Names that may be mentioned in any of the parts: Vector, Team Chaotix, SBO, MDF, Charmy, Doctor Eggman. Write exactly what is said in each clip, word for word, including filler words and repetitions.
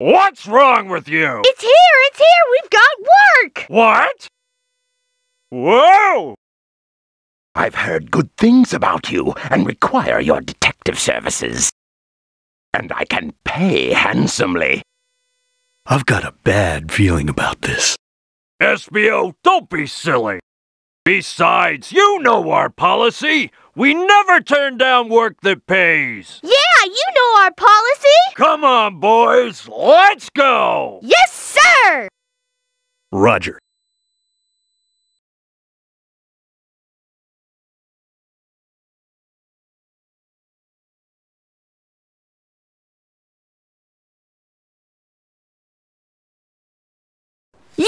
What's wrong with you? It's here! It's here! We've got work! What? Whoa! I've heard good things about you and require your detective services. And I can pay handsomely. I've got a bad feeling about this. S B O, don't be silly. Besides, you know our policy. We never turn down work that pays. Yeah, you know our policy. Come on, boys. Let's go. Yes, sir. Roger. Yeah!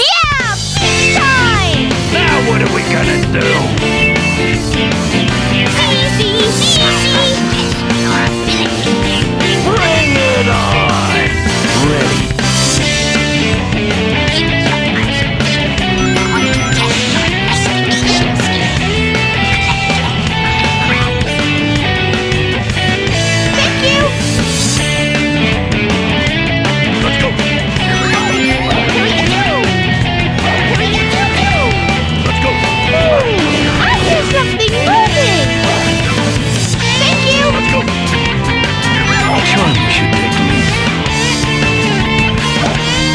Big time! Now what are we gonna do? Easy, easy! Bring it on! Ready! Thank you! Let's go! Charmy should take me.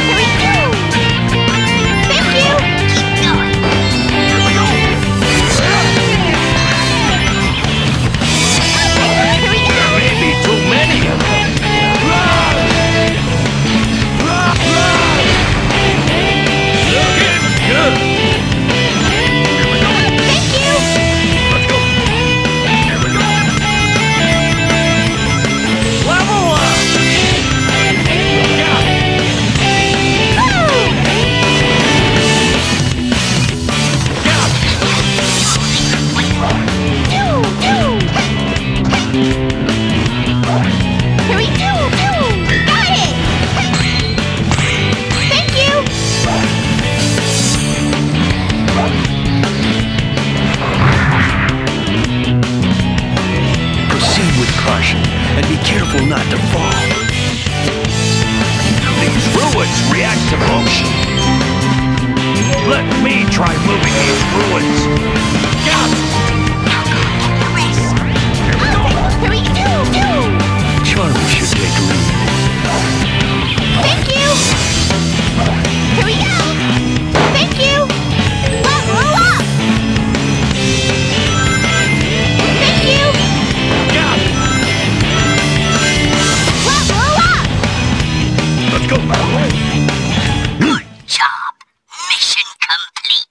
Here we go! Thank you! Keep going. Here we go! Here we go! There may be too many of them. Run! Run! Run! Looking good! Here we go! Thank you! Let's go! Here we go! Level up! Look out! Look out! Here we go! Got it! Thank you! Proceed with caution and be careful not to fall. These ruins react to motion. Let me try moving these ruins. Got it! Here we go! Charmy should take lead. Thank you! Here we go! Thank you! Level up! Thank you! Got it! Level up! Let's go! Job mission complete.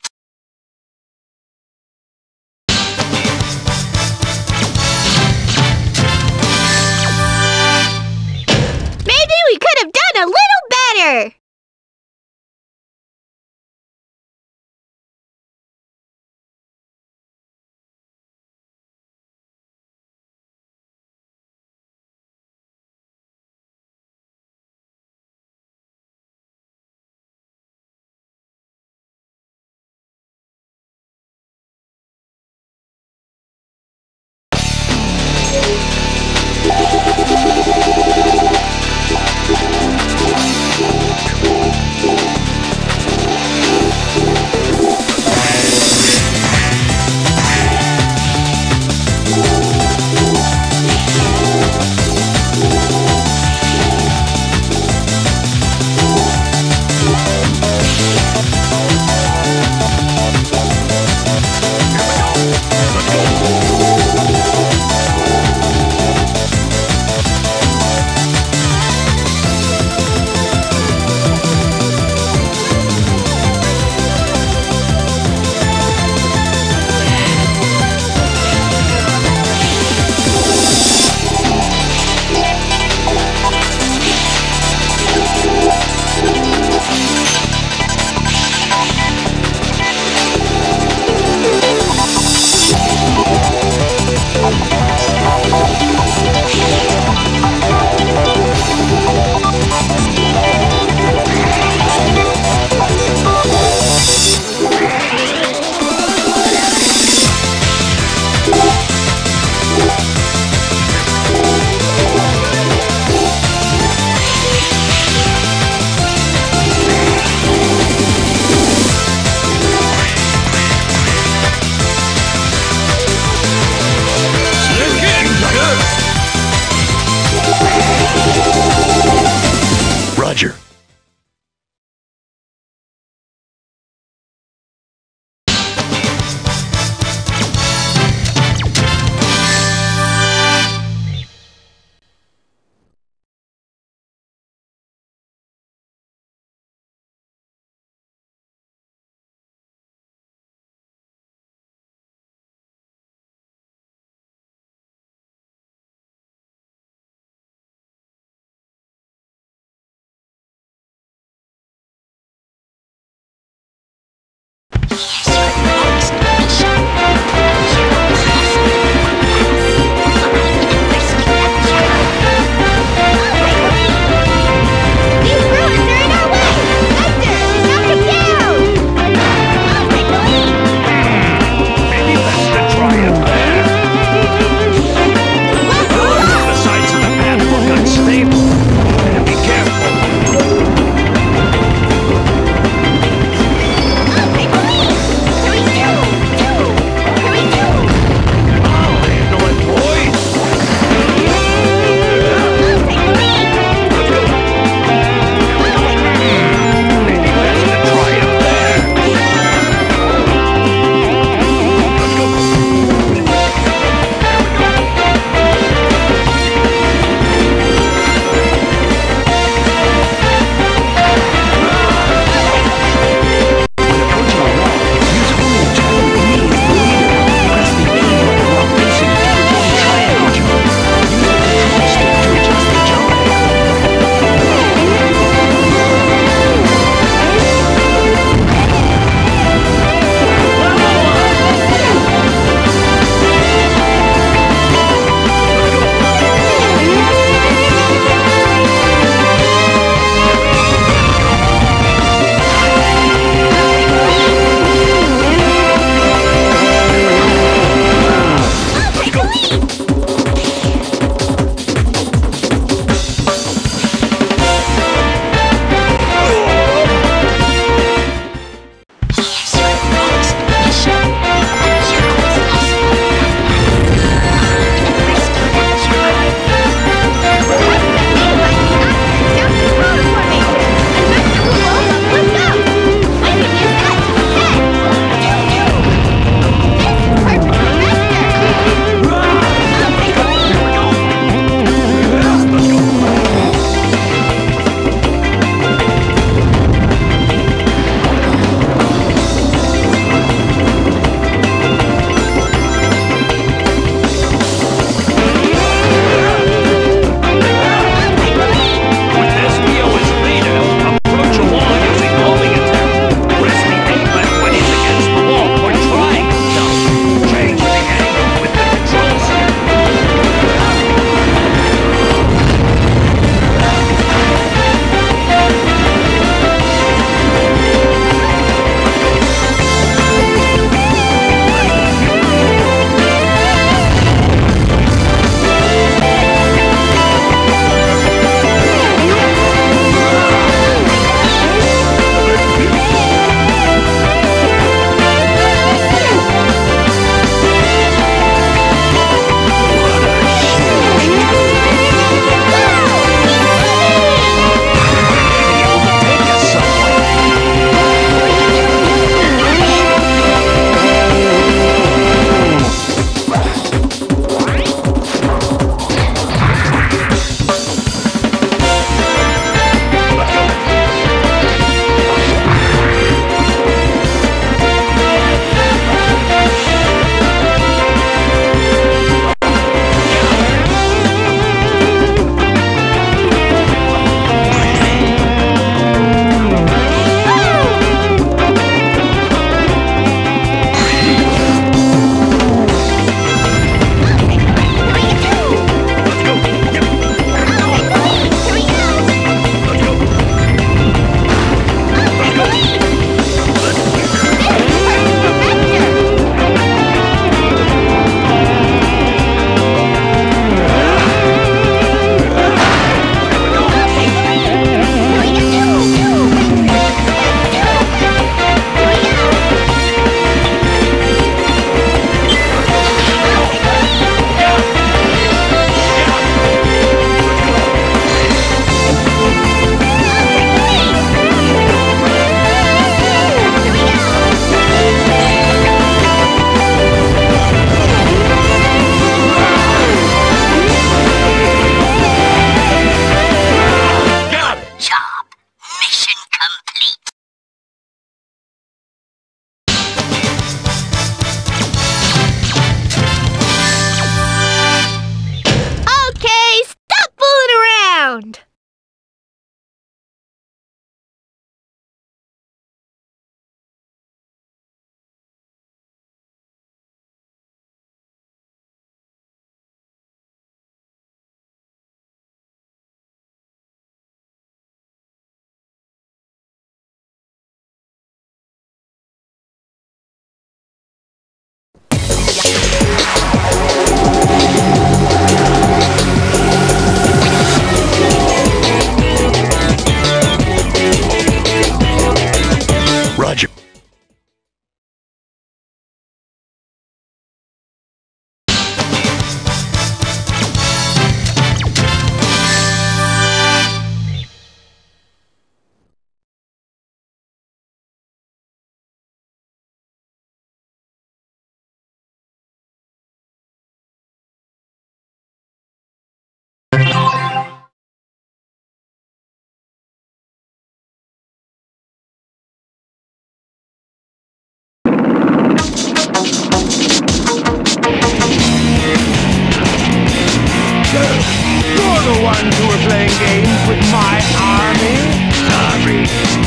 ones who are playing games with my army? Sorry,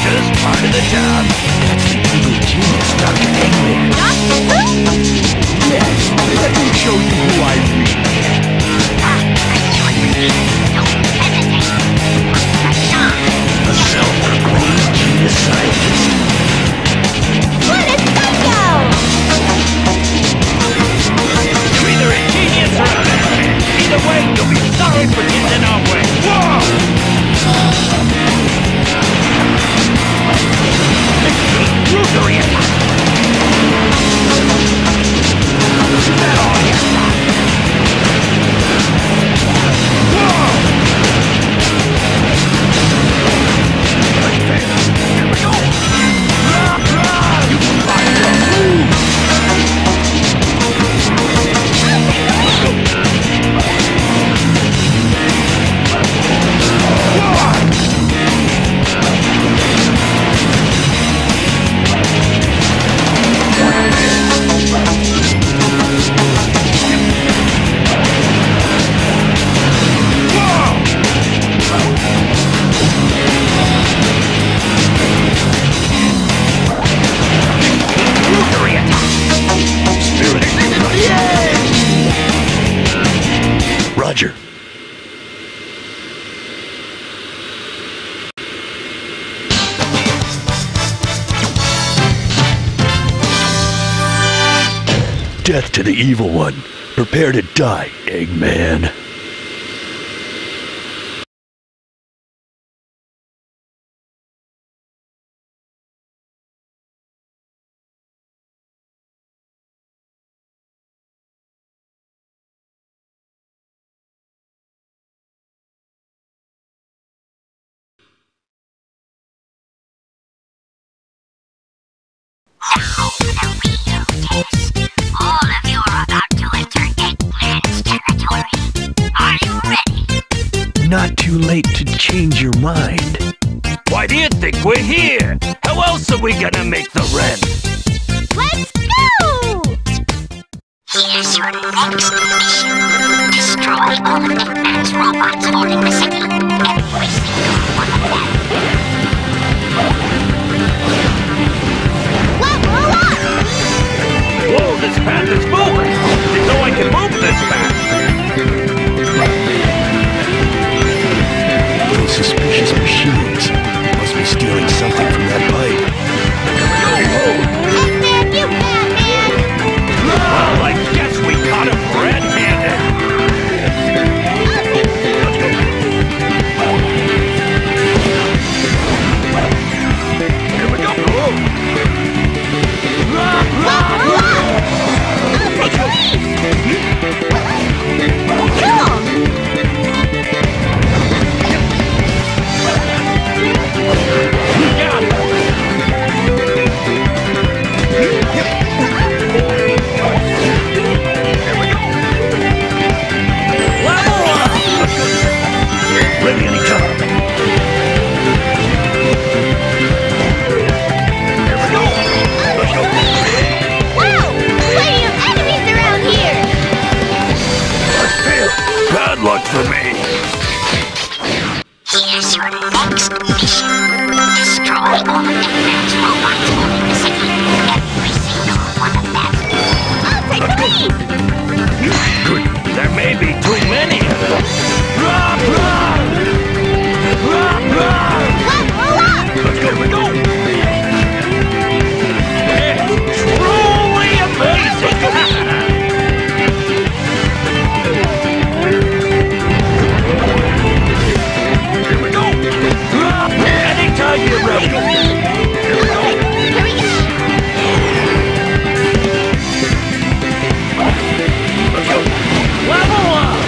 just part of the job. That's the evil genius, Doctor Eggman. Yes, let me show you who I read. A self-proclaimed genius scientist. Where did that go? You're either a genius or a madman. Either way, you'll be sorry for getting in our way. Whoa! This is brutal, yeah. Isn't that all, yeah? Whoa! Right there. Here we go. Blah, blah. You can find your move. Let's go. Roger. Death to the evil one. Prepare to die, Eggman. Not too late to change your mind. Why do you think we're here? How else are we gonna make the rent? Let's go! Here's your next mission. Destroy all of Big Mac's robots or intercept every single one of them. Whoa, whoa, whoa! Whoa, this path is moving! Didn't know I could move this fast! Suspicious machines. Must be stealing something from that pipe. After you, Batman! Well, I guess we caught him red-handed. Here we go. Whoa, whoa, whoa. Cool. Look for me. Here's your next mission. Destroy all of Big Mac's robots or intercept every single one of them. I'll take the lead! Good. There may be too many of them. Rah, rah! Rah, rah! Whoa, whoa, whoa! Let's go, here we go! It's truly amazing! You're ready. Here we go. Here we go. Let's go. Level up.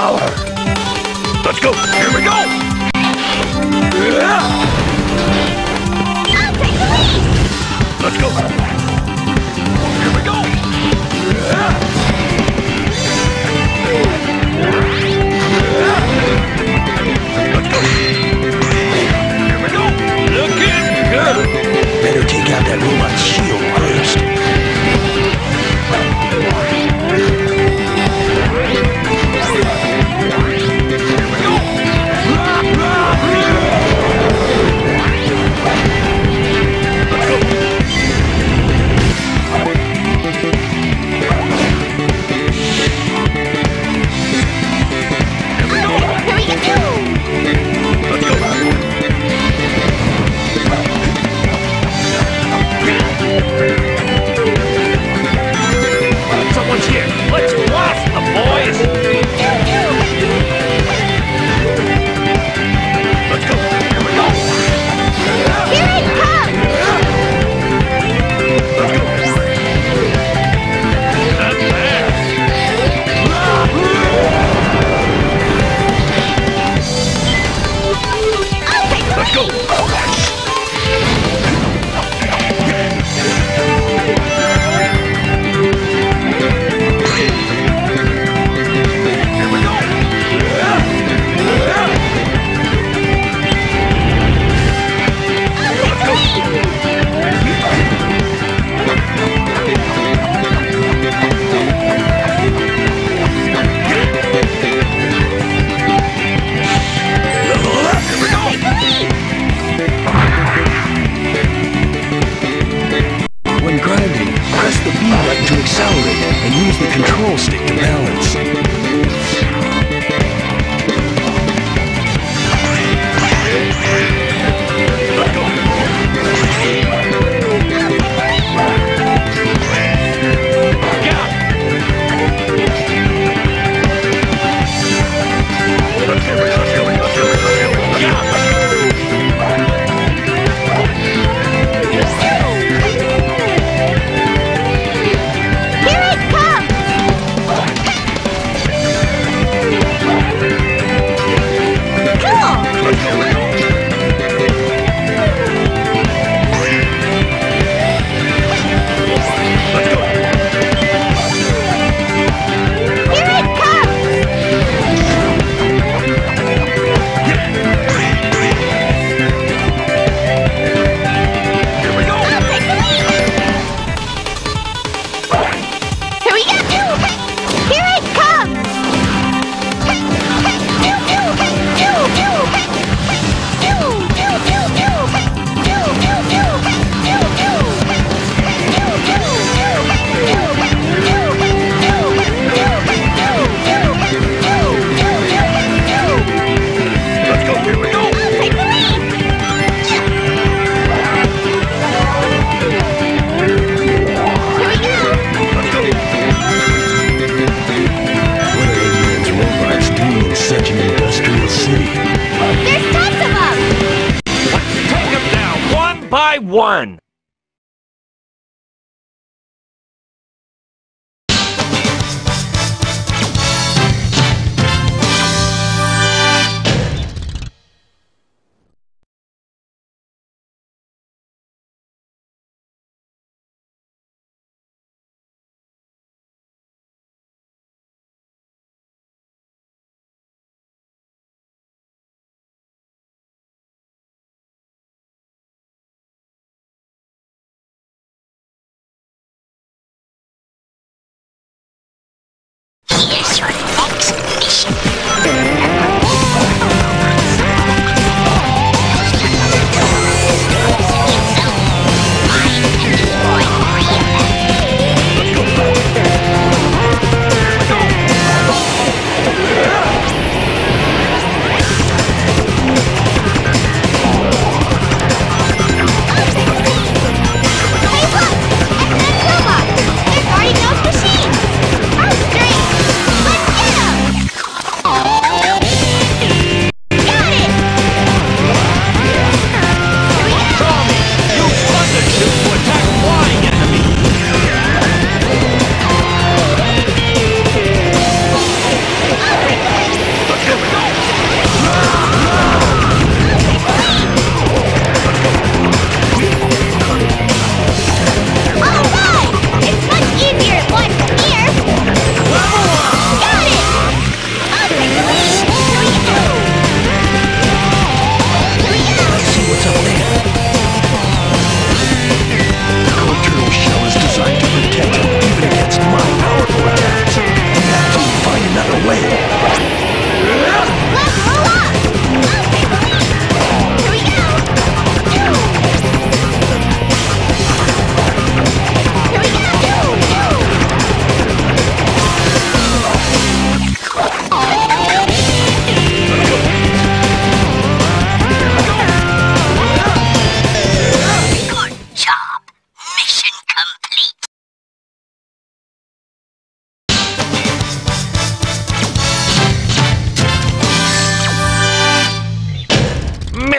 power. Let's go. Here we go. I'll take the lead. Let's go. Here we go. Let's go. Here we go. Look it. Better take out that robot's shield first.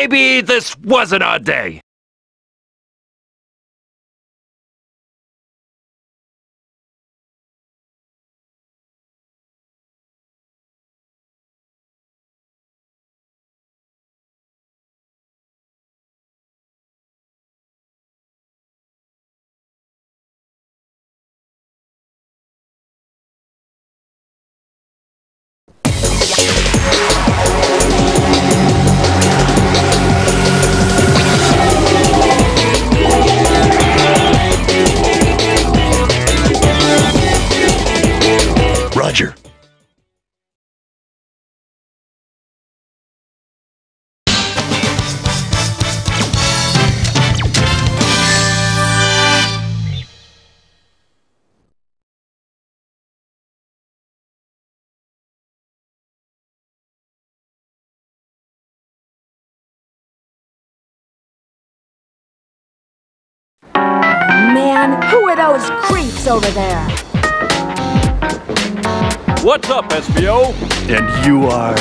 Maybe this wasn't our day. Who are those creeps over there? What's up, S B O? And you are?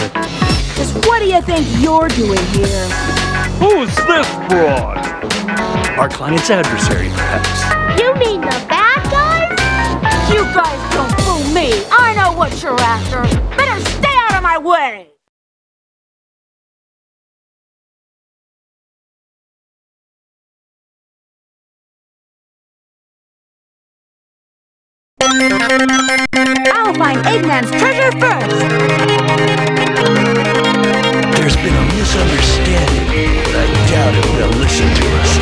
Just what do you think you're doing here? Who's this broad? Our client's adversary, perhaps. You mean the bad guys? You guys don't fool me. I know what you're after. Better stay out of my way. I'll find Eggman's treasure first! There's been a misunderstanding, but I doubt if they'll listen to us.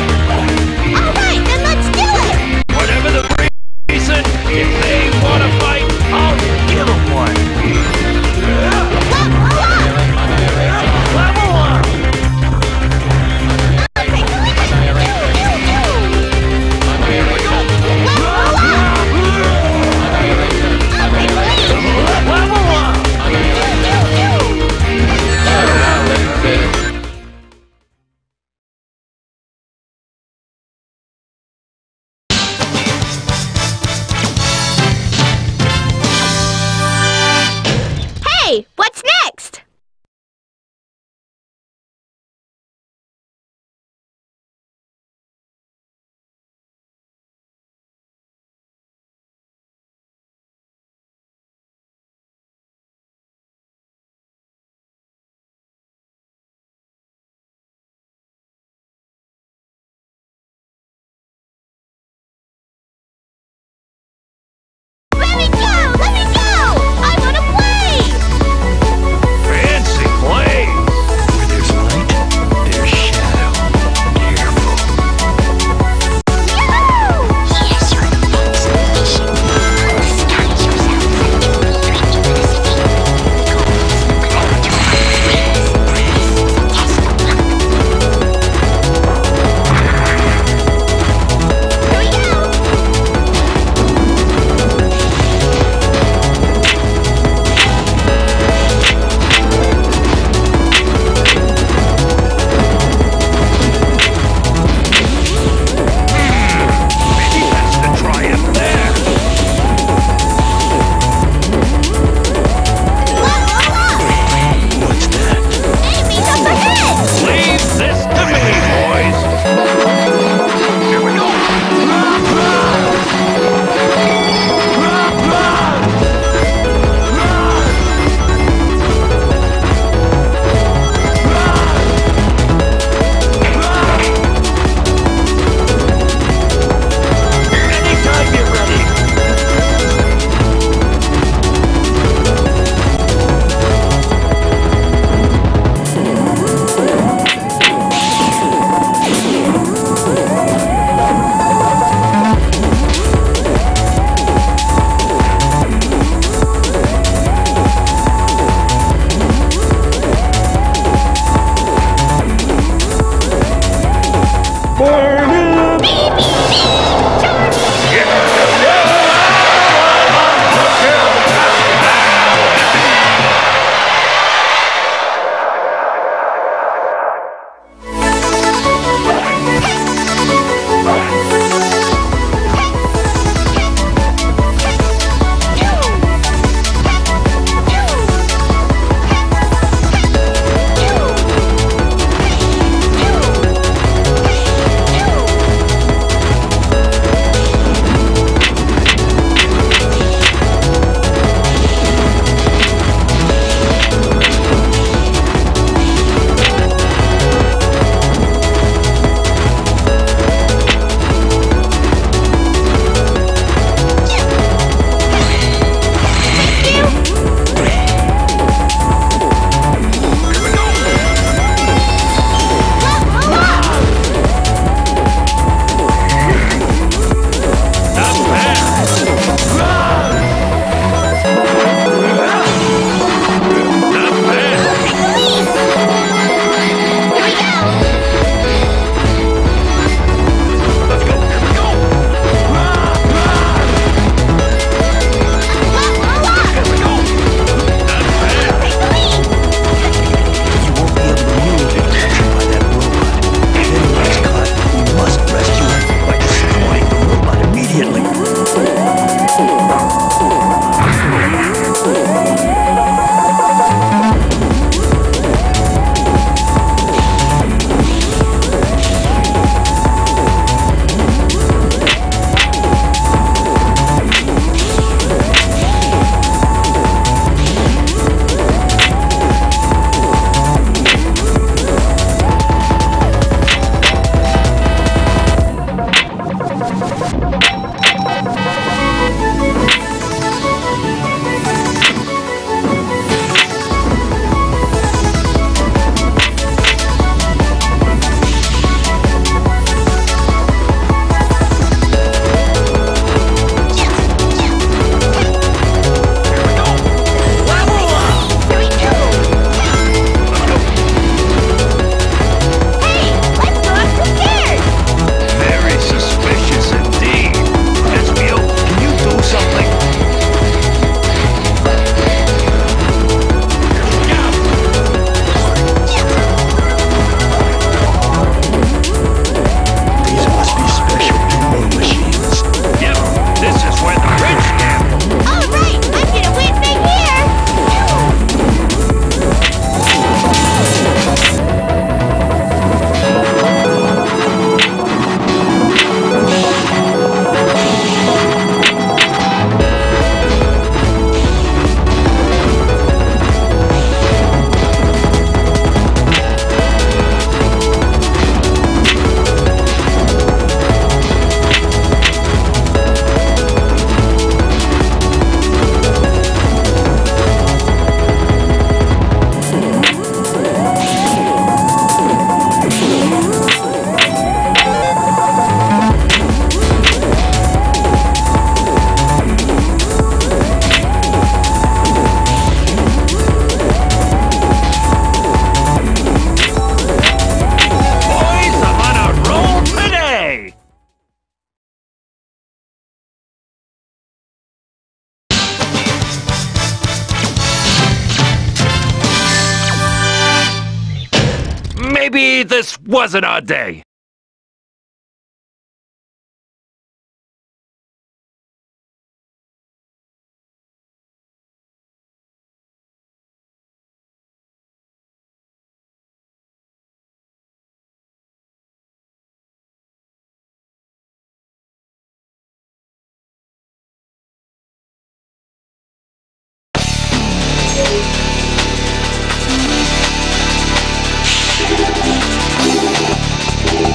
Alright, then let's do it! Whatever the reason, if they want to fight, I'll give them one! Level up! Level up! What's next? Maybe this was an odd day. We'll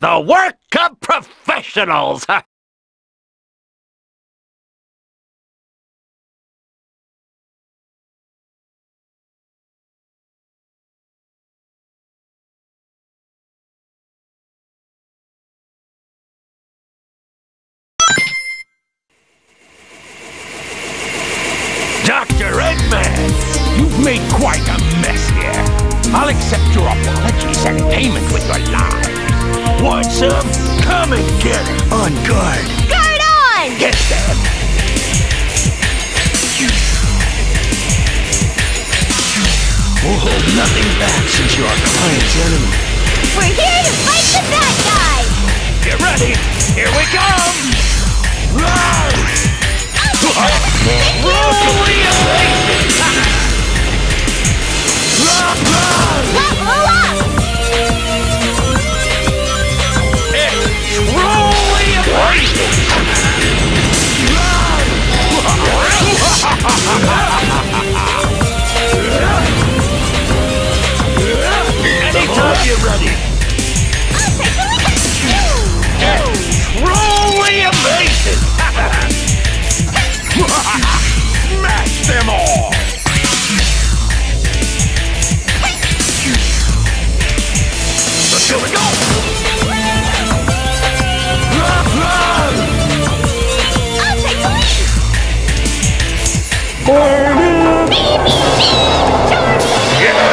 The work of professionals! Doctor Eggman, you've made quite a mess here. I'll accept your apologies and payment with your lives. Want some? Come and get it. On guard. Guard on! Get them. We'll hold nothing back since you're our client's enemy. We're here to fight the bad guys! Get ready! Here we come! Run! Roll up! Anytime you're ready. Truly amazing. Smash them all. Let's go, we go. Beep, beep, beep, anytime you're ready.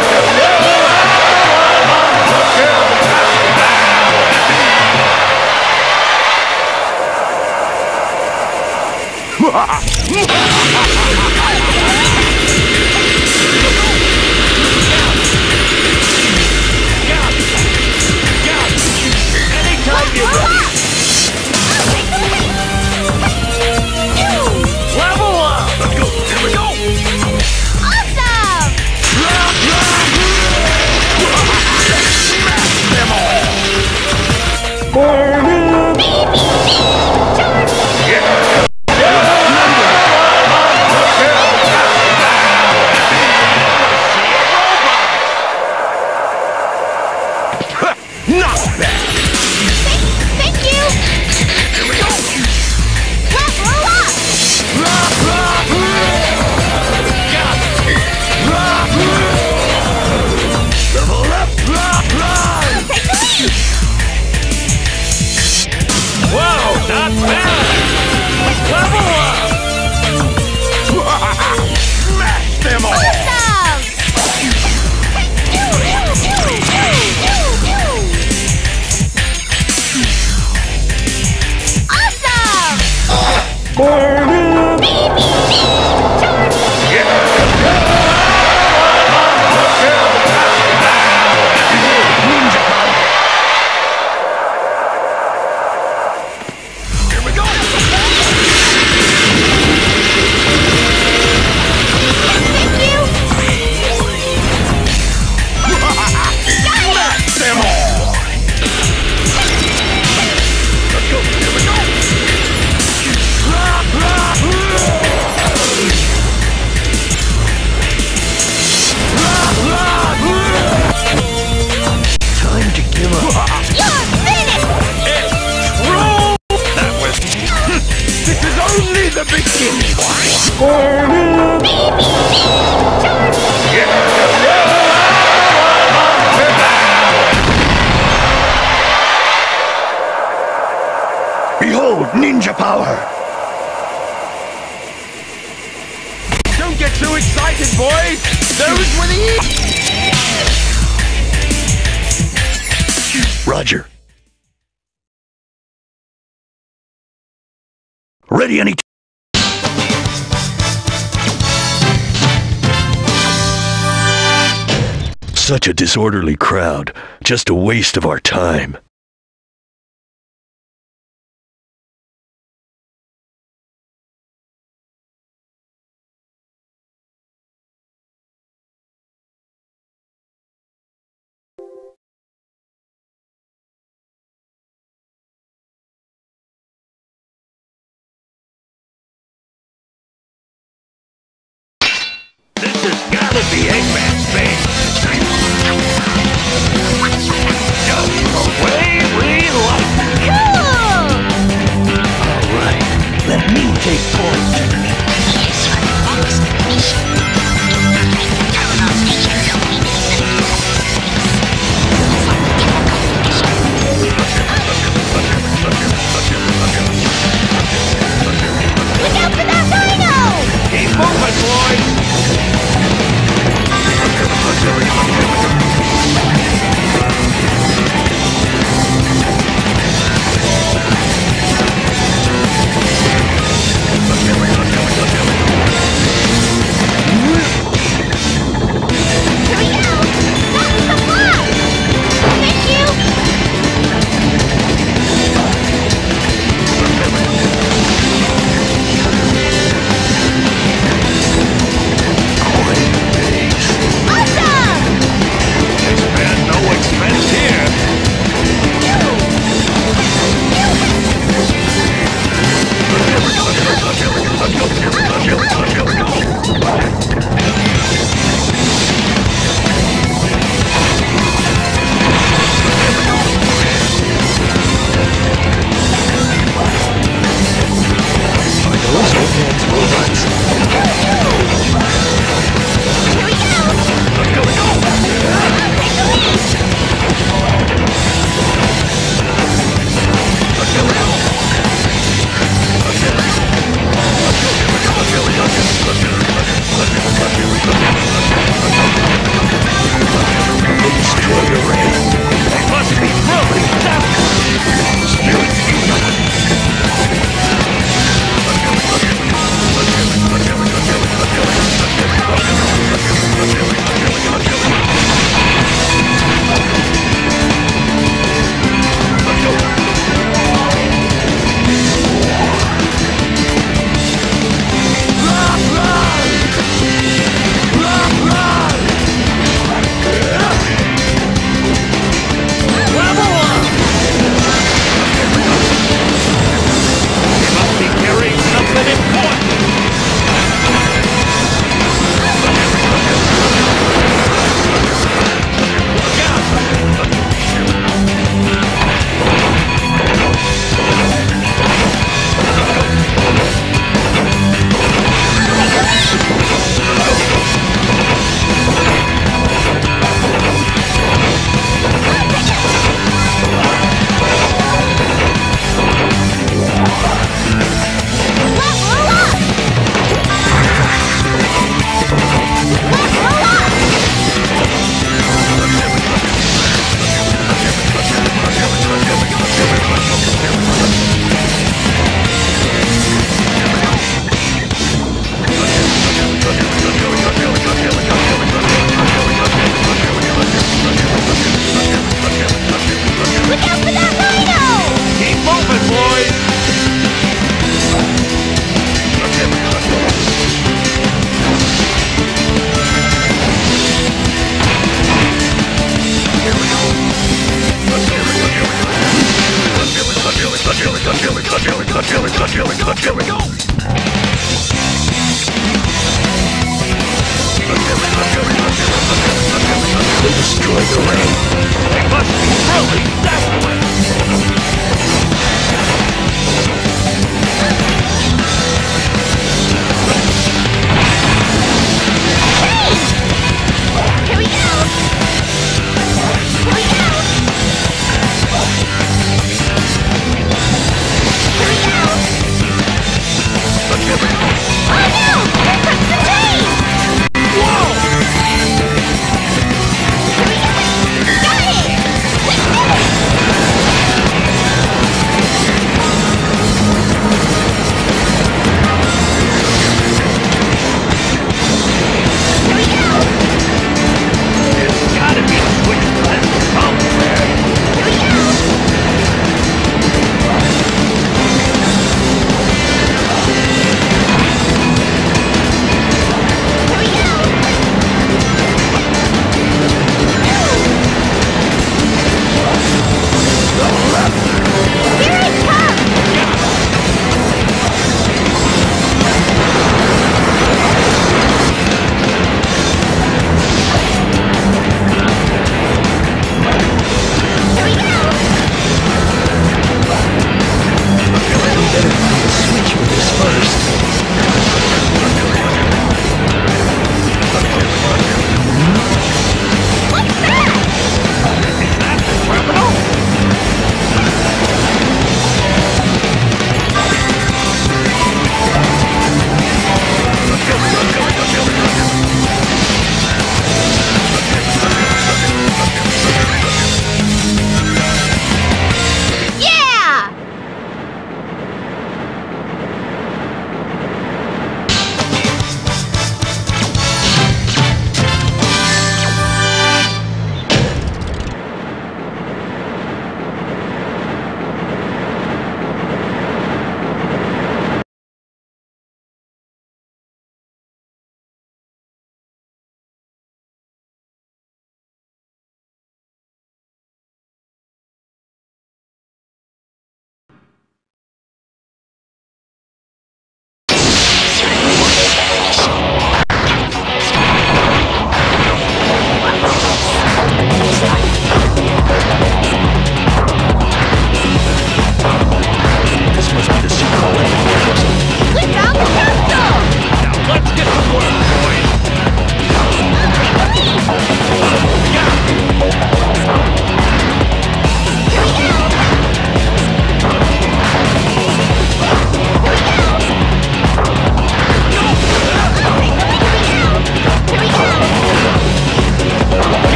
Ready any time. Such a disorderly crowd. Just a waste of our time. Away we it, let's do it, let's do it. They destroyed the rain. They must be really desperate. Hey! Here we go! Here we go! Oh no! Here comes the train! Whoa! Here we go!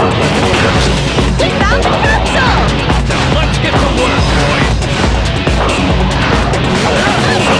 We found the capsule! Now let's get to work, boys! Let's go!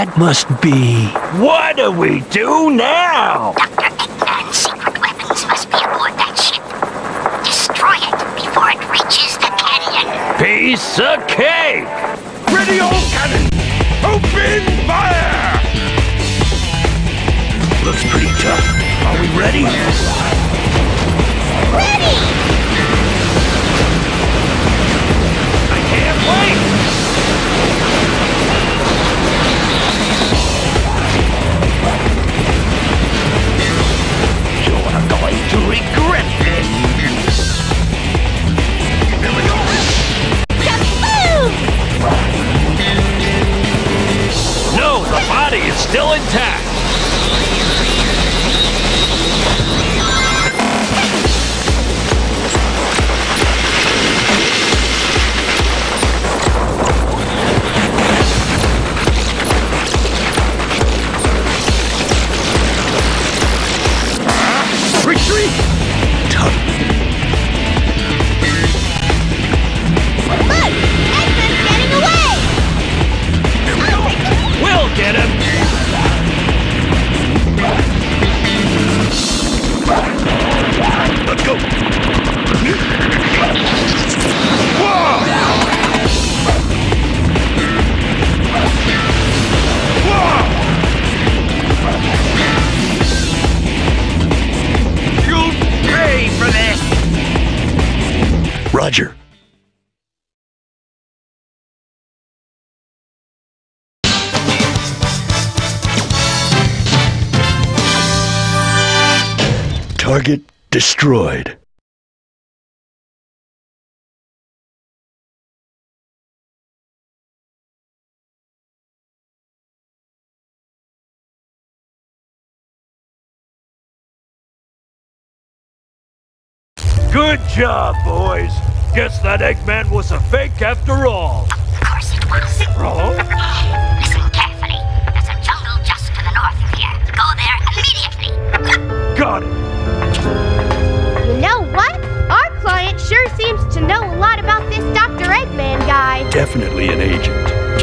that must be. What do we do now? Doctor Eggman's secret weapons must be aboard that ship. Destroy it before it reaches the canyon. Piece of cake! Pretty old cannon! Open fire! Looks pretty tough. Are we ready? Ready! I can't wait! You're going to regret this! Here we go! No, the body is still intact! Target destroyed. Good job, boys. Guess that Eggman was a fake after all. Of course it was. Oh? Got it! You know what? Our client sure seems to know a lot about this Doctor Eggman guy. Definitely an agent.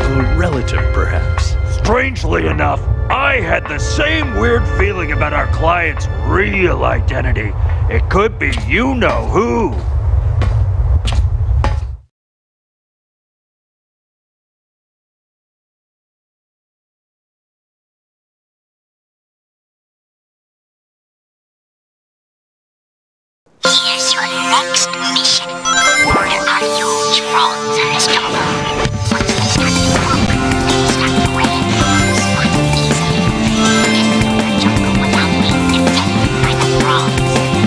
Or relative, perhaps. Strangely enough, I had the same weird feeling about our client's real identity. It could be you-know-who. Here's your next mission. Order our huge drones on this terminal. Once they start to walk, they start to wave. It's not easy. You can move the jungle without being impeded by the drones.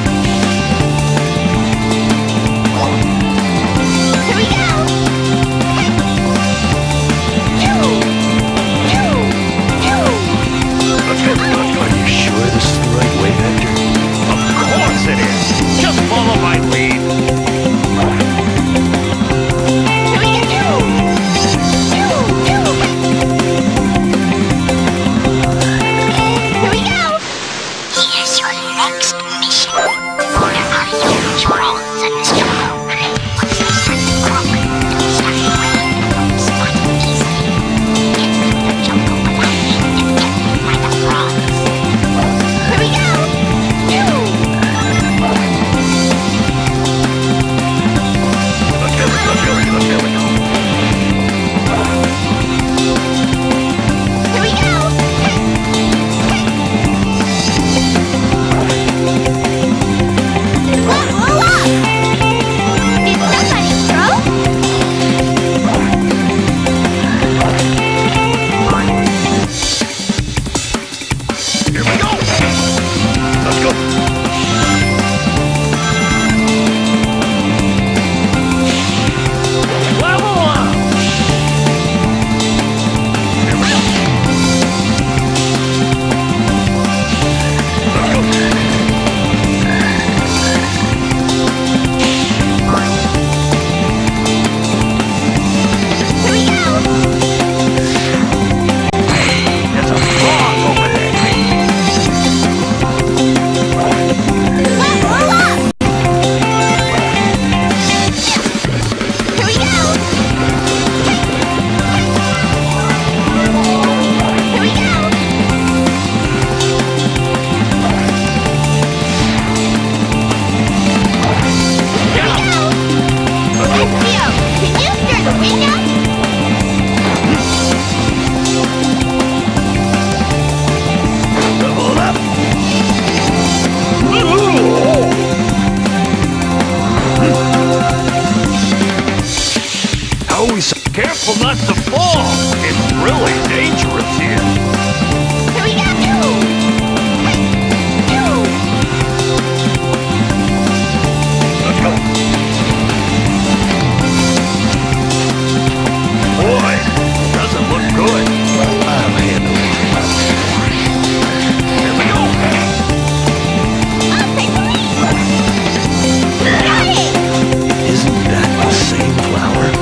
Careful not to fall. It's really dangerous here. Here we go. No. No. Let's go. Boy, doesn't look good. I'm handling it. Here we go. I'll take the lead. Isn't that the same flower?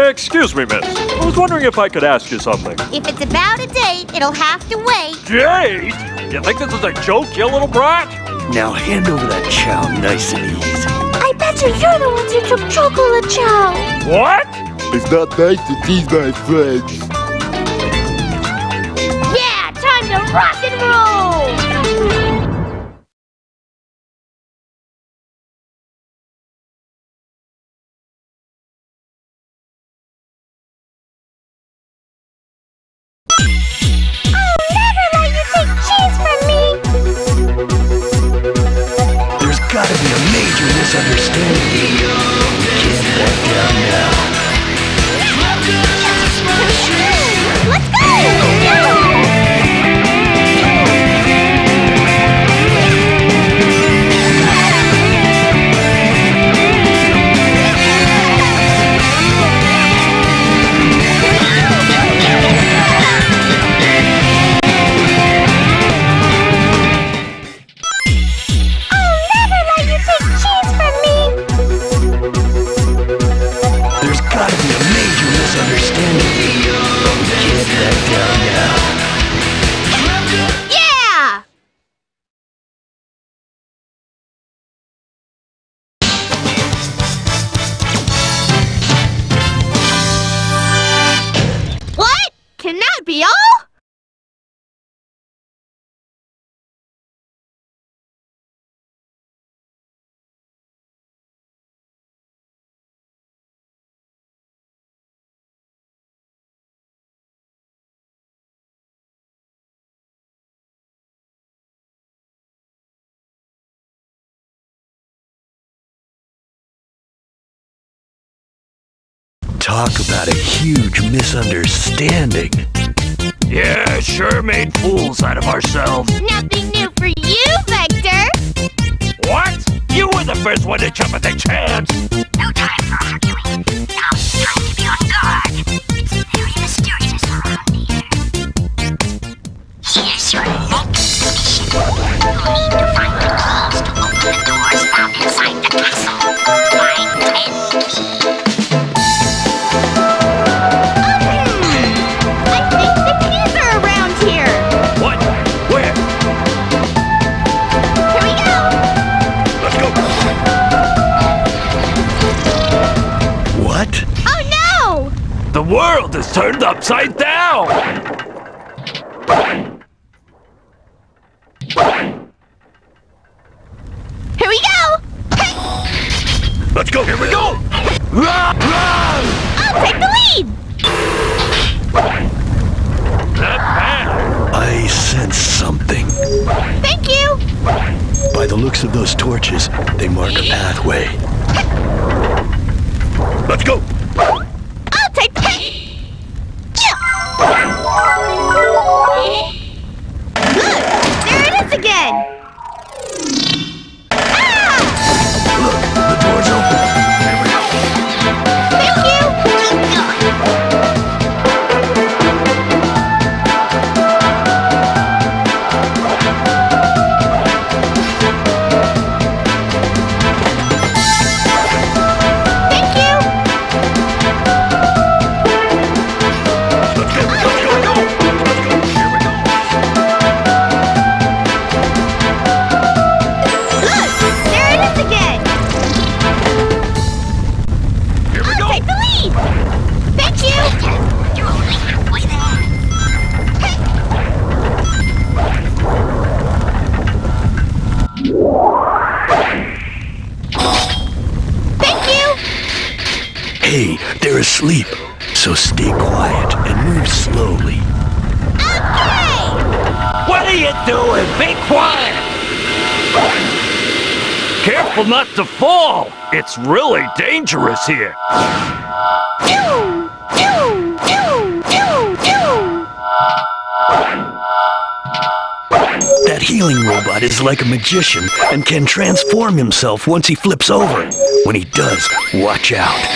Excuse me, miss. I was wondering if I could ask you something. If it's about a date, it'll have to wait. Date? You think this is a joke, you little brat? Now hand over that chow nice and easy. I bet you you're the ones who took chocolate chow. What? It's not nice to tease my friends. Yeah, time to rock and roll! I'll never let you take cheese from me! There's gotta be a major misunderstanding here. We can't back down now. Let's go! Talk about a huge misunderstanding. Yeah, sure made fools out of ourselves. Nothing new for you, Vector. What? You were the first one to jump at the chance. No time for arguing. Now it's time to be on guard. It's very mysterious around here. Here's your next mission. You'll need to find the keys to open the doors found inside the castle. Find ten keys. The world is turned upside down! Here we go! Let's go! Here we go! Run! Run! I'll take the lead! Not bad! I sense something. Thank you! By the looks of those torches, they mark a pathway. Let's go! Sleep, so stay quiet and move slowly. Okay! What are you doing? Be quiet! Careful not to fall! It's really dangerous here. That healing robot is like a magician and can transform himself once he flips over. When he does, watch out.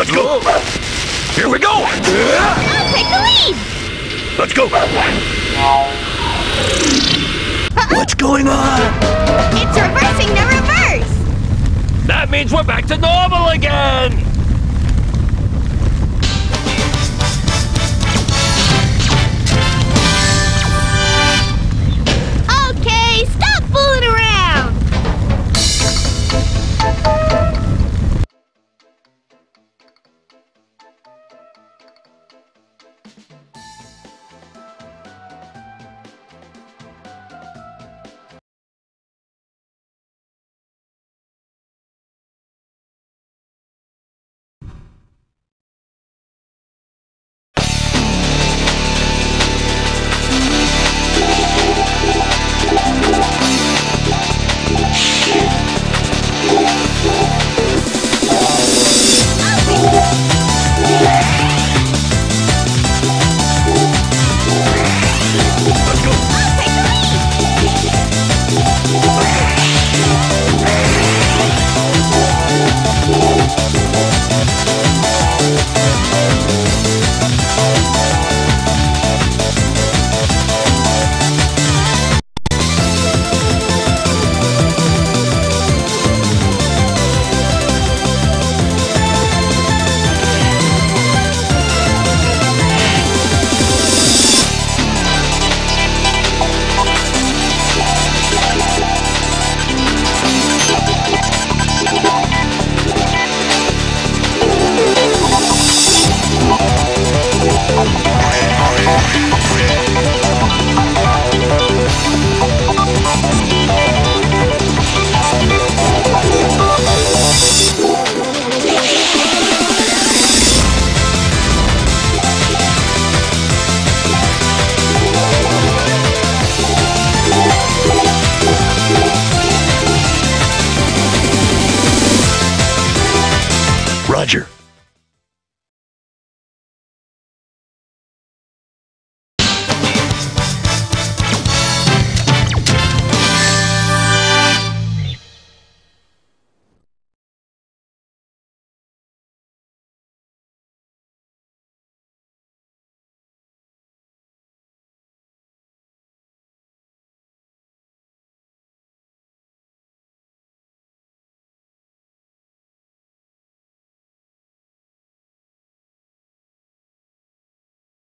Let's go! Here we go! I'll take the lead! Let's go! Uh-oh. What's going on? It's reversing the reverse! That means we're back to normal again! Okay, stop fooling around!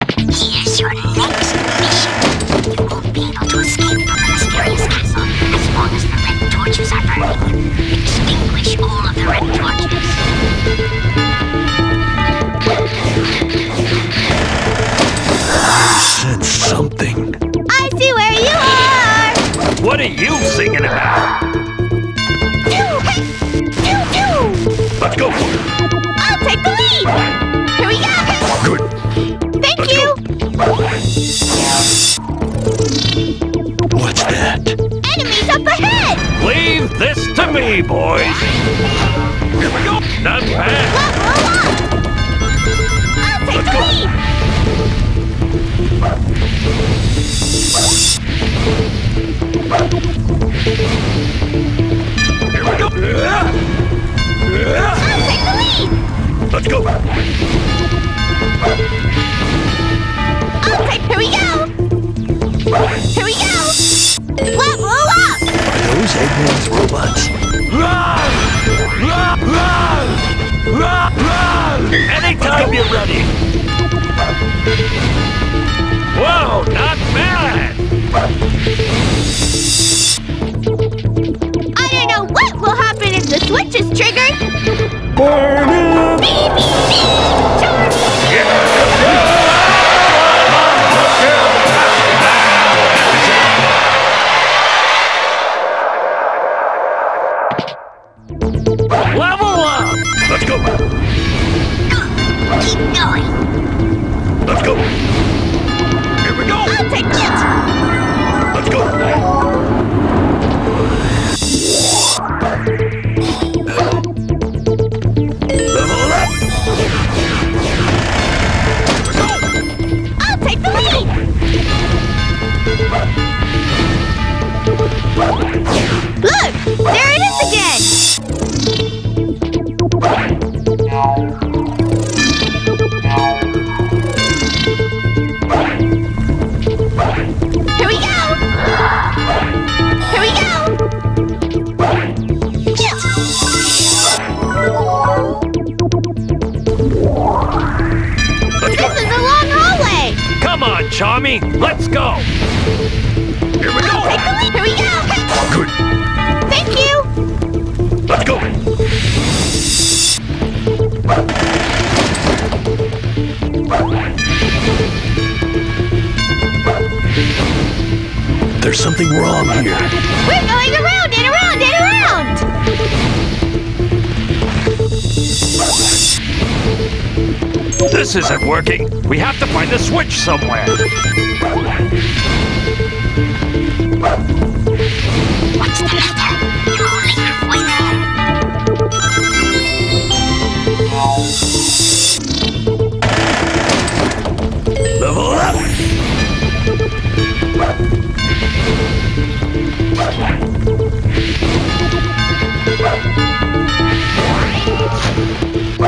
Here's your next mission. You won't be able to escape from the mysterious castle as long as the red torches are burning. Extinguish all of the red torches. I sense something. I see where you are! What are you singing about? Do, do, do. Let's go! I'll take the lead! Here we go! Good. Thank you! What's that? Enemies up ahead! Leave this to me, boys! Here we go! Not bad! Whoa, whoa, whoa. I'll take Let's the go. Lead! Here we go! I'll take the lead! Let's go! I'll take, here we go! Here we go! What, roll up! Are those Eggman's robots? Run! Run! Run! Run! Run! Anytime you're ready! Whoa, not bad! I don't know what will happen if the switch is triggered! Burn it! Beep, beep, beep! Let's go! I'll take it! Let's go! Charmy, let's go! Here we go! Pickly, here we go! Good! Thank you! Let's go! There's something wrong here. We're going around and around and around! This isn't working. We have to find the switch somewhere. What's the matter? You only have one arm. Level up!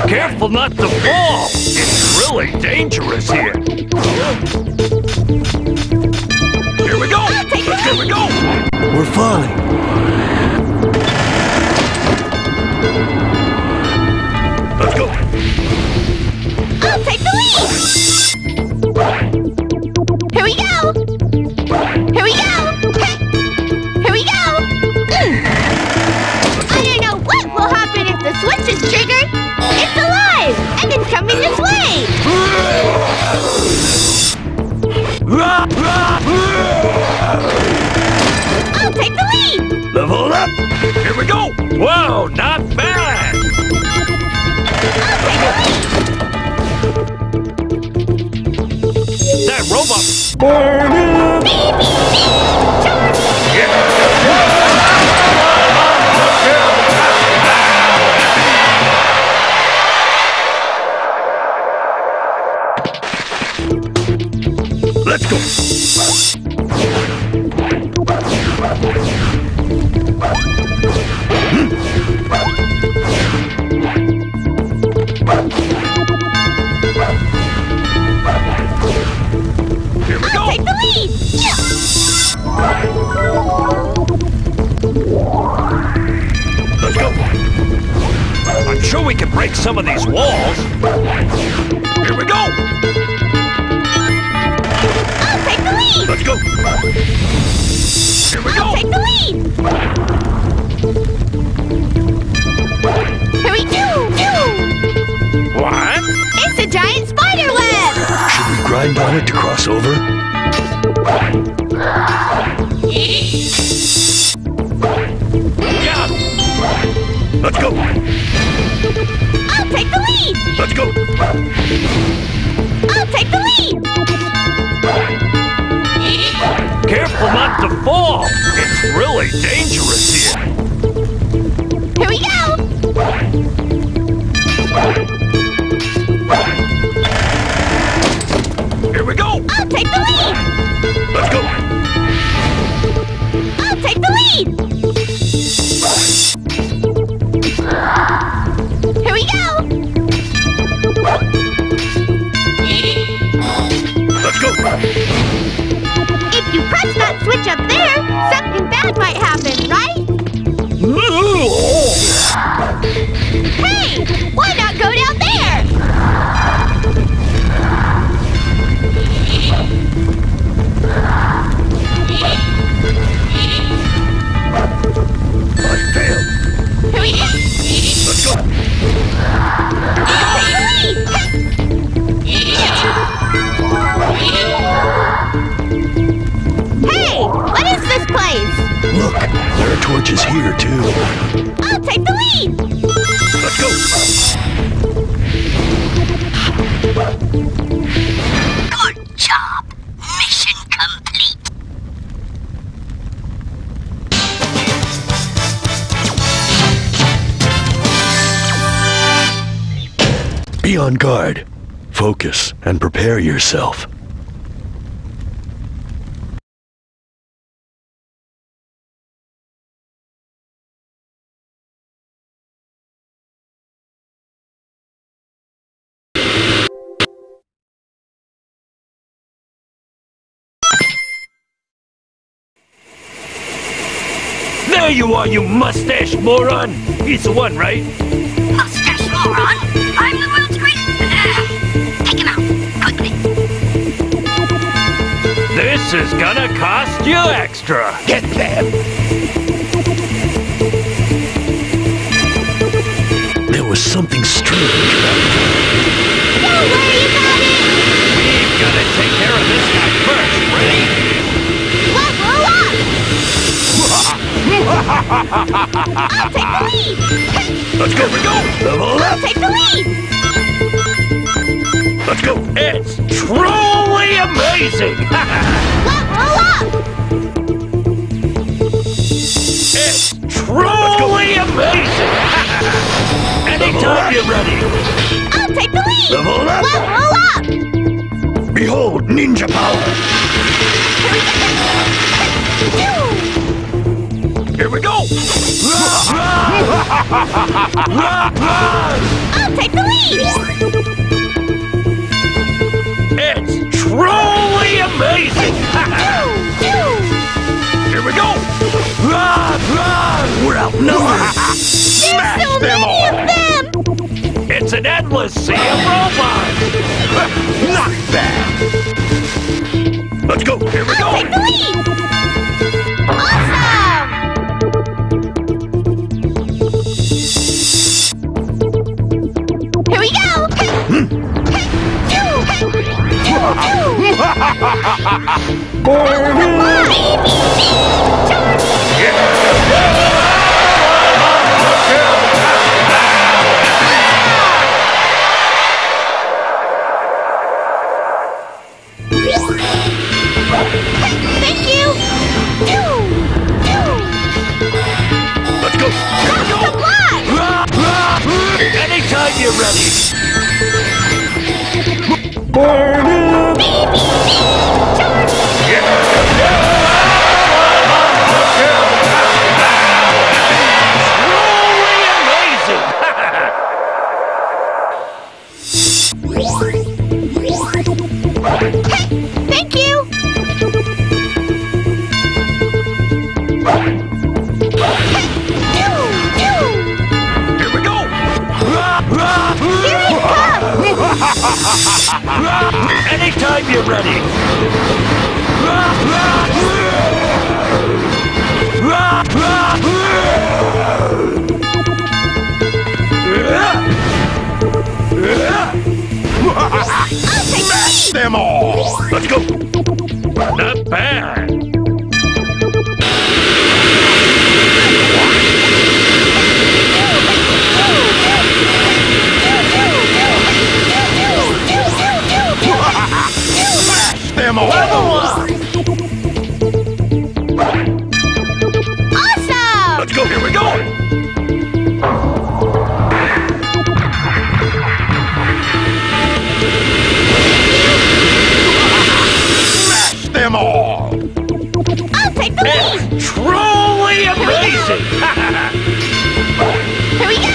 Careful not to fall! It's really dangerous here. Here we go! Here we go! We're falling. Let's go! I'll take the lead! Here we go! Here we go! Hey. Here we go! Mm. I don't know what will happen if the switch is triggered. It's alive! And it's coming this way! I'll take the lead! Level up! Here we go! Whoa, not bad! I'll take the lead! That robot! Beep, beep, beep. Charmy! Yeah. Let's go! Here we go. Take the lead. Yeah. Let's go. I'm sure we can break some of these walls. Here we go. I'll take the lead. Let's go. Here we I'll go. Take the lead. Here we do. Do. What? It's a giant spider web. Should we grind on it to cross over? Yeah. Let's go. I'll take the lead. Let's go. I'll take the lead. Careful not to fall. It's really dangerous here. Here we go. Here we go. I'll take the lead. Let's go. I'll take the lead. Here we go! Let's go! If you press that switch up there, something bad might happen, right? Hey! Why not go down there? I failed! Here we go! Let's go! Hey! What is this place? Look! There are torches here, too. I'll take the lead! Let's go! Good job! Mission complete! Be on guard. Focus and prepare yourself. There you are, you mustache moron! He's the one, right? Mustache moron? I'm the world's greatest! Take him out, quickly! This is gonna cost you extra. Get them! There was something strange about it. No way, you got it! We've gotta take care of this guy first, ready? Whoa, whoa, whoa! I'll take the lead! Let's go, we go! Level up! I'll take the lead! Let's go! It's truly amazing! It's truly amazing! Anytime you're ready! I'll take the lead! Level up! Level up! Behold, ninja power! Here we go! I'll take the lead! It's truly amazing! Here we go! Run, run! We're outnumbered! Smash so them all! Them. It's an endless sea of robots! Not bad! Let's go! Here we I'll go! Take the lead. Awesome! Here we go! Thank you. Let's go. Anytime you're ready. Anytime you're ready. Smash them all. Let's go. Not bad. Awesome! Let's go, here we go! Smash them all! I'll take the lead! It's truly amazing! Here we go!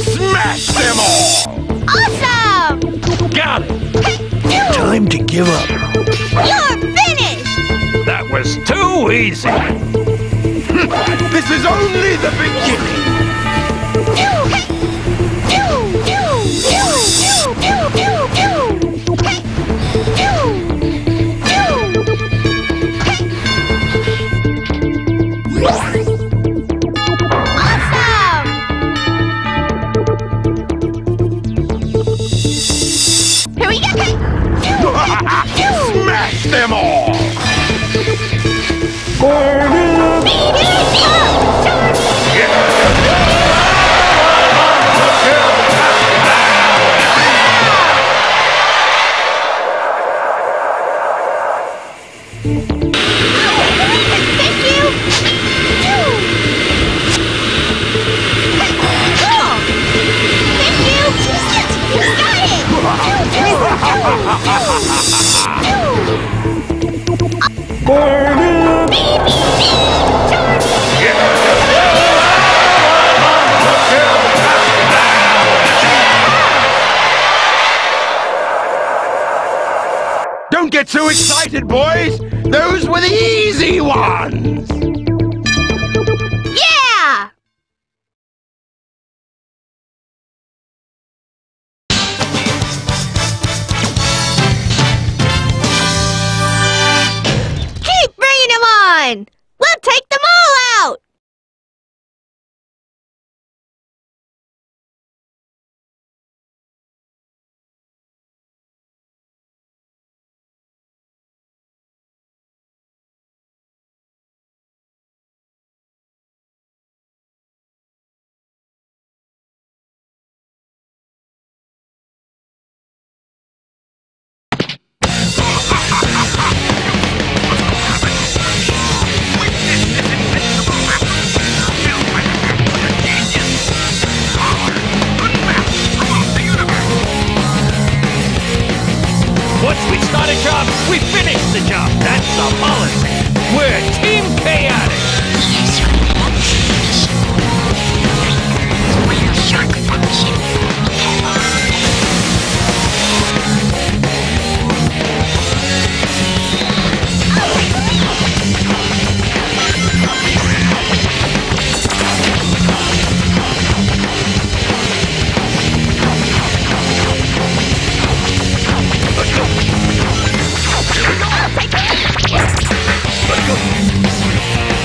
Smash them all! Awesome! Got it! Time to give up. You're finished! That was too easy. This is only the beginning. Them all! Don't get too excited, boys! Those were the easy ones! Yeah! We'll take them all out! We finished the job, that's the policy. We're Team Chaotix. Let's go.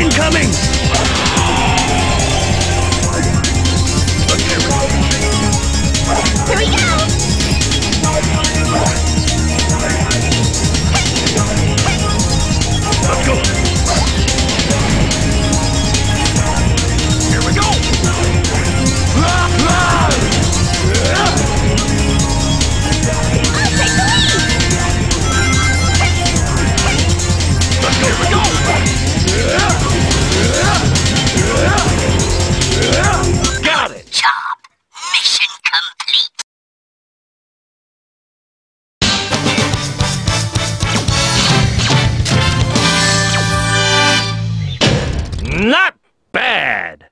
Incoming! Here we go! Let's go! Here we go! Here we go! Got it! Job! Mission complete! Not bad!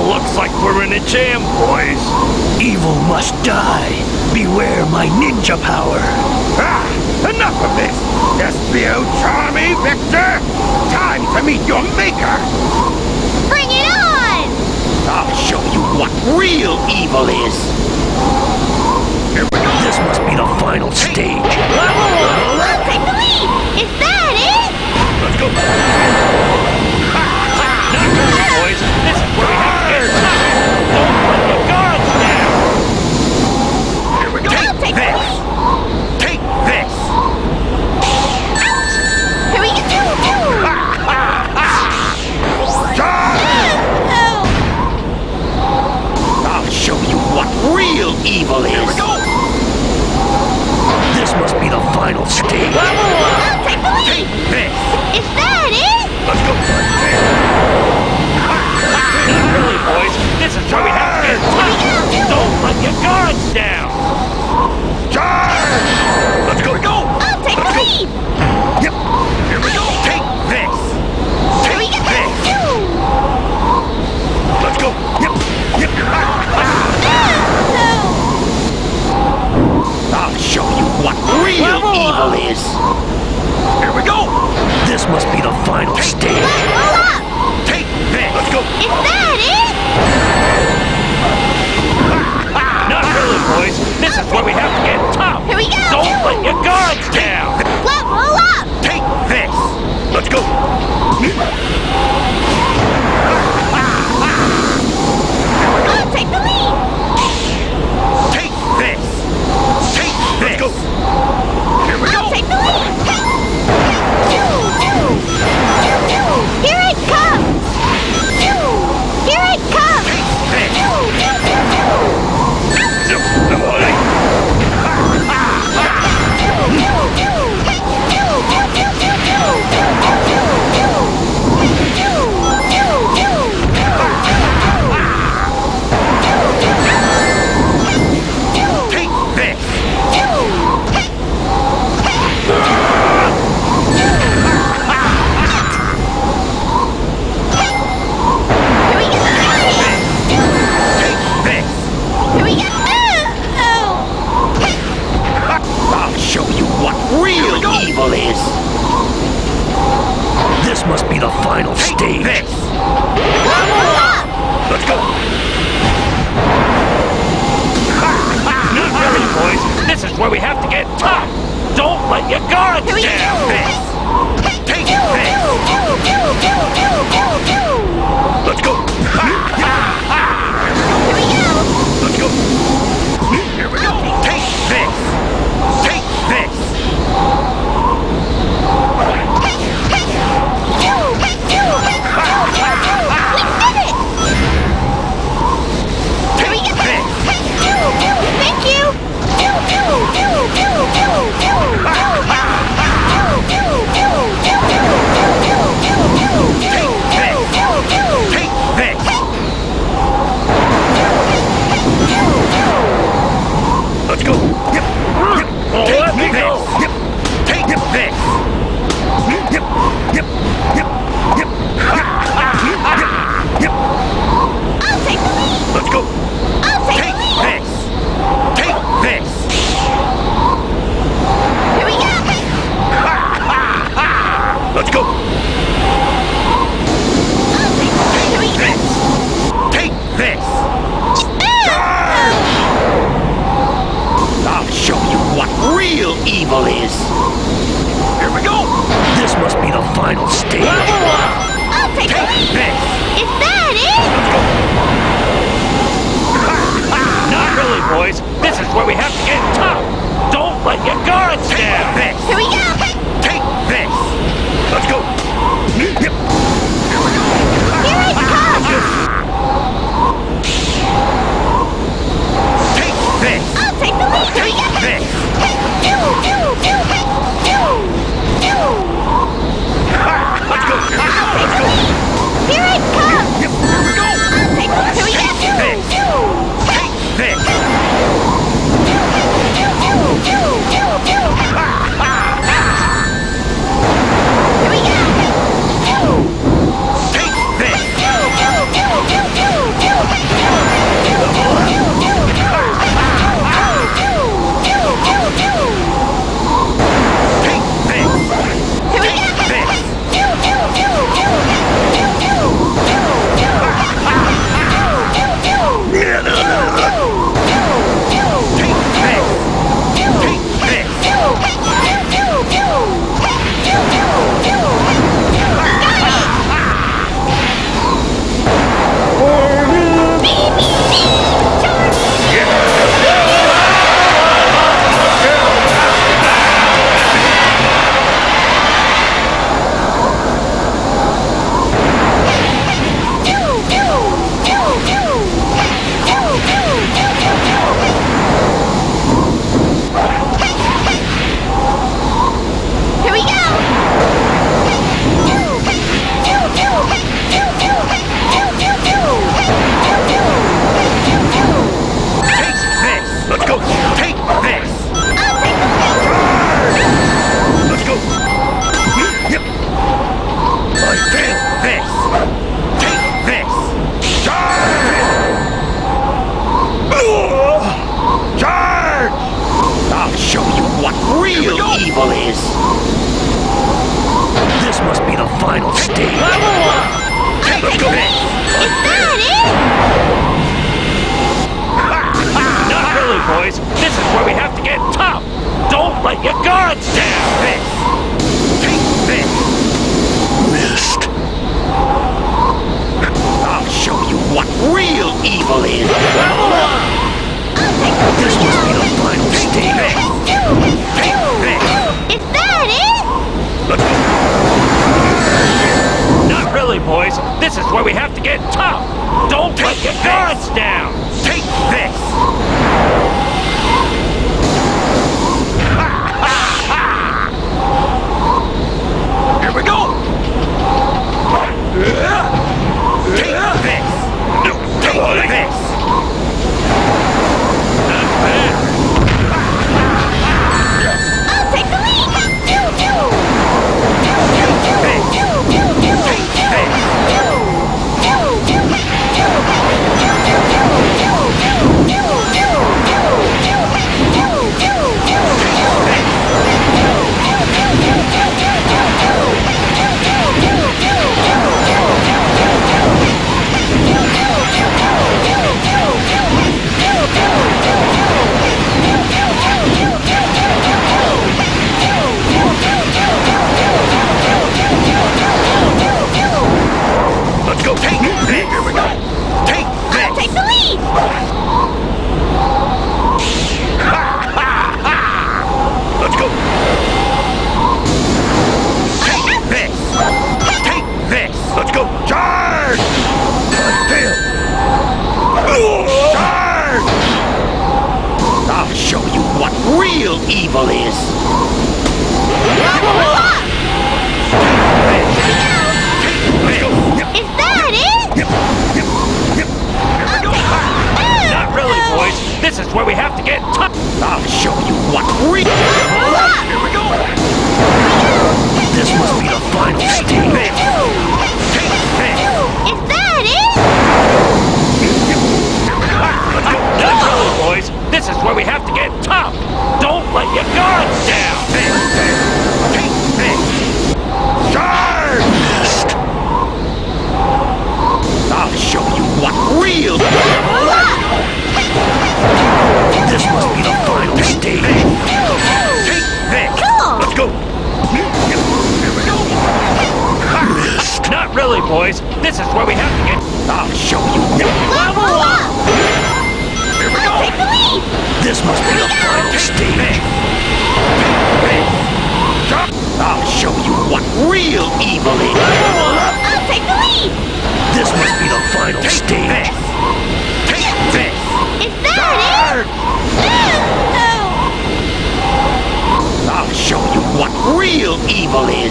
Looks like we're in a jam, boys. Evil must die. Beware my ninja power. Ah, enough of this. S B O, Charmy, Vector. Time to meet your maker. Bring it on! I'll show you what real evil is. Here we go. This must be the final stage. Perfect leap! Is that it? Let's go. Ah, boys. This is real evil is. Here we go. This must be the final stage. I'll take the lead. Is that it? Let's go. Really, boys, this is where we have to get touched. Don't let your guards down. Charge! Let's go. Go. I'll take the lead. Yep. Here we go. Take this. Take this. Let's go. Yep. Yep. I'll show you what real Level evil up. Is. Here we go. This must be the final stage. Level up. Take this. Let's go. Is that it? Not really, boys. This is where we have to get tough. Here we go. Don't let your guards down. Level up. Take this. Let's go. I'll take the lead. Take this. Let's go! Here we I'll go! I'll take the lead! Hey! Hey! Two! Two! Two! Here it comes! Two! Here it comes! Take two! Two! Two! Two! Two! Two! Two! Two! Two! Two! Two! Two! Two! Two! Two! Two! Two! where we have to get tough. Don't let your guards down. Take this. Here we go. Take this. Let's go. Yep. Here it comes. Take this. I'll take the lead. Here we go. This. Hey, do, do, do, hey, do, do. Let's go. I'll take the lead. Here it comes. Yep. Here we go. I'll take the lead. Here we go. Take this. Do, take this. This is where we have to get tough! Don't let your guards down! Take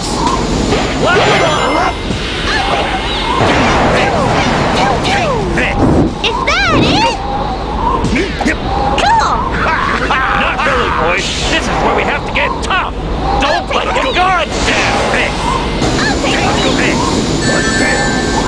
face! Is that it? Cool! Not really, boys. This is where we have to get tough! Don't let the guards down! I'll take the lead! I'll take the lead!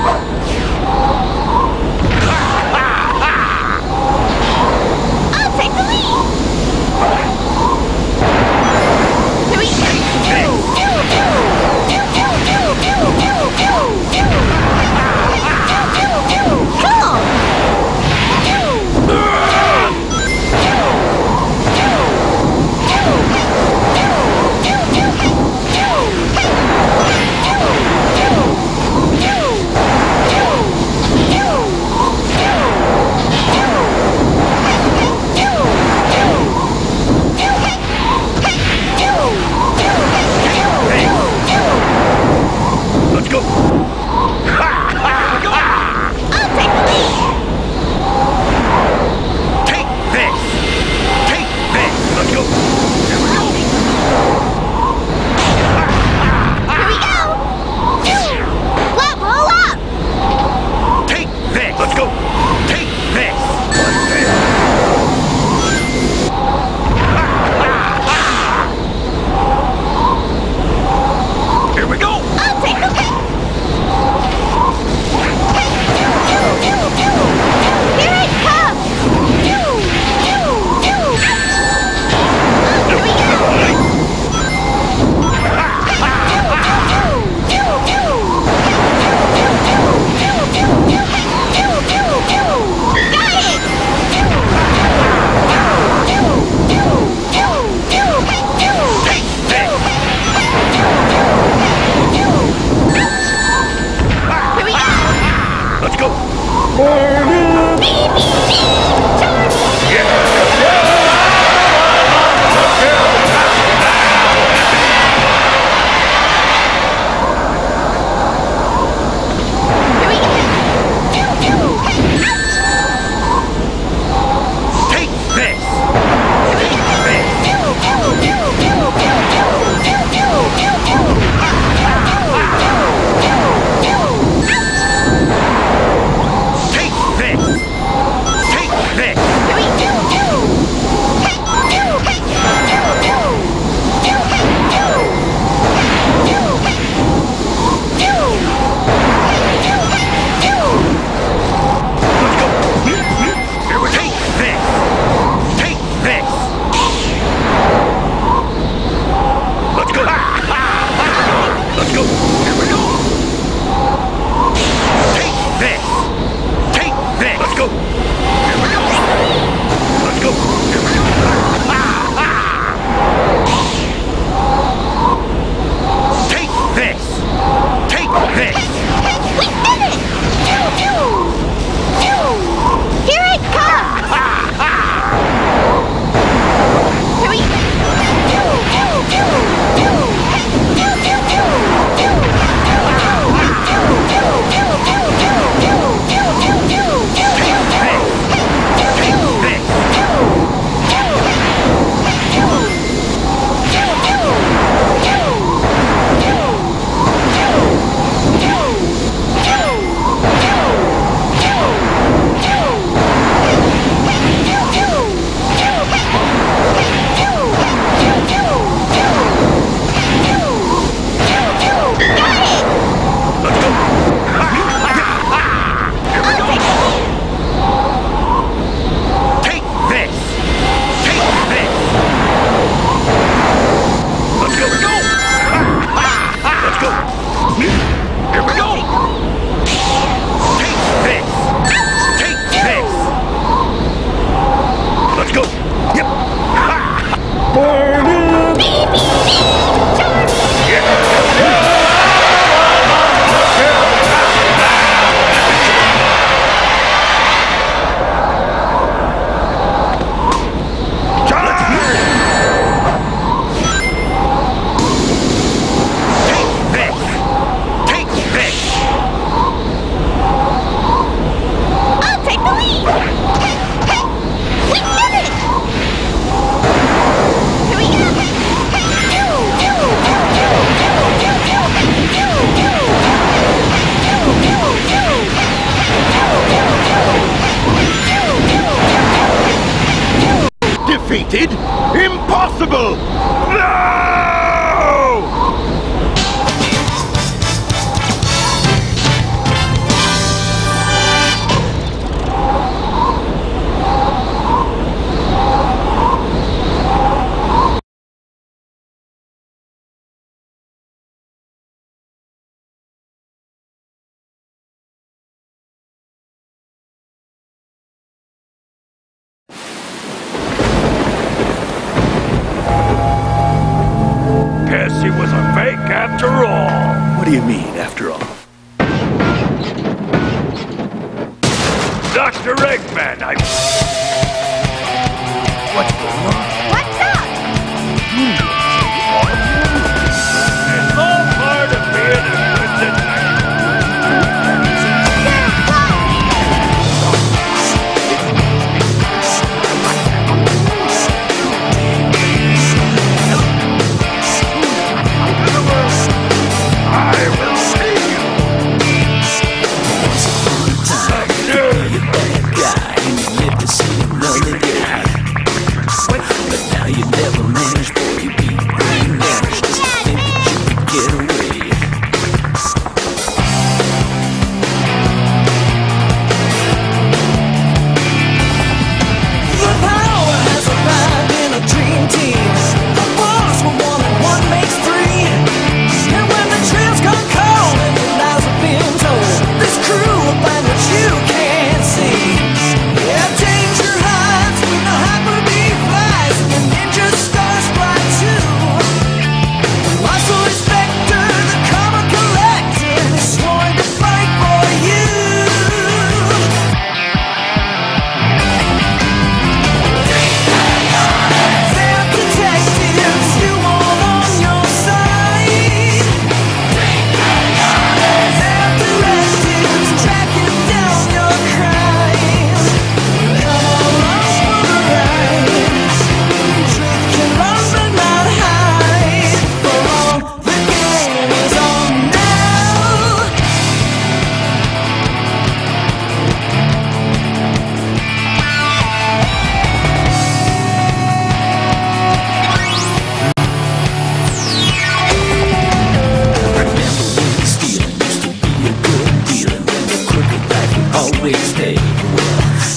defeated? Impossible! No! Doctor Eggman, I'm... What's going on? What's up? It's all part of being a good detective. I will save you. Doctor!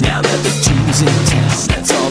Now that the team's in town, that's all.